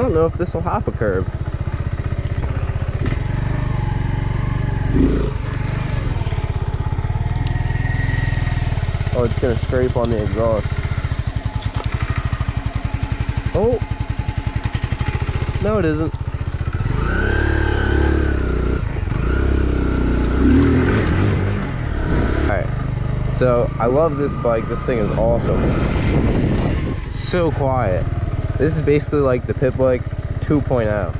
I don't know if this will hop a curb. Oh, it's gonna scrape on the exhaust. Oh, no it isn't. Alright, so I love this bike. This thing is awesome. So quiet. This is basically like the Pip Bike 2.0. I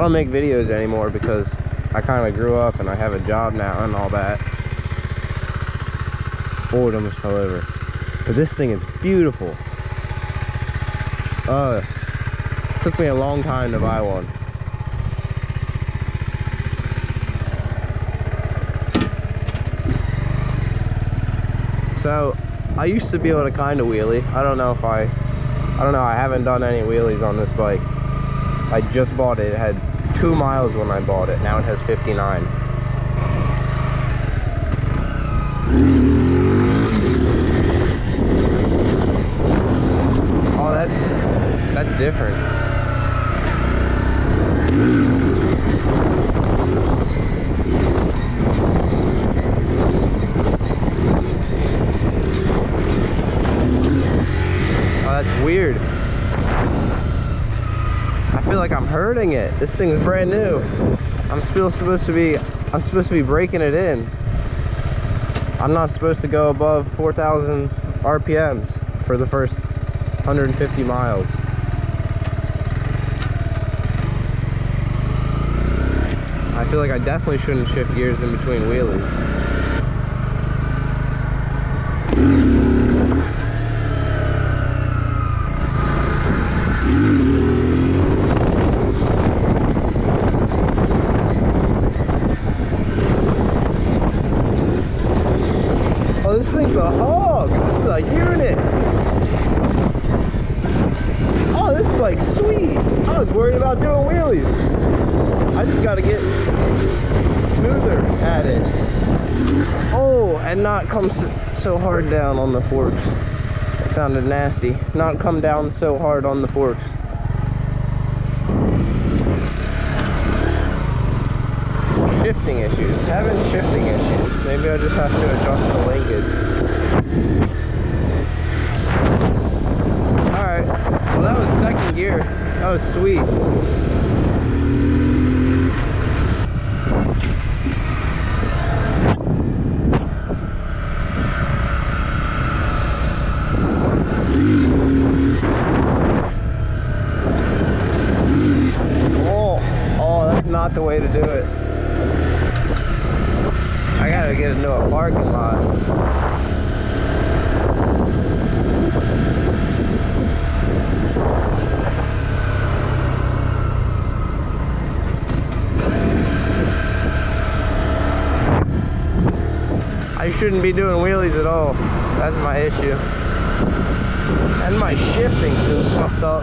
don't make videos anymore because I kind of grew up and I have a job now and all that. Boredom is all over. But this thing is beautiful. Took me a long time to buy one. So I used to be able to kind of wheelie. I haven't done any wheelies on this bike. I just bought it. It had 2 miles when I bought it. Now it has 59. Oh, that's different. Weird. I feel like I'm hurting it. This thing is brand new. I'm still supposed to be, I'm supposed to be breaking it in. I'm not supposed to go above 4,000 RPMs for the first 150 miles. I feel like I definitely shouldn't shift gears in between wheelies. This thing's a hog. This is a unit. Oh, this is like sweet. I was worried about doing wheelies. I just got to get smoother at it. Oh, and not come so hard down on the forks. That sounded nasty. Not come down so hard on the forks. Shifting issues. Having shifting issues. Maybe I just have to adjust the linkage. Alright. Well, that was second gear. That was sweet. Oh, oh, that's not the way to do it. I gotta get into a parking lot. I shouldn't be doing wheelies at all. That's my issue. And my shifting feels fucked up.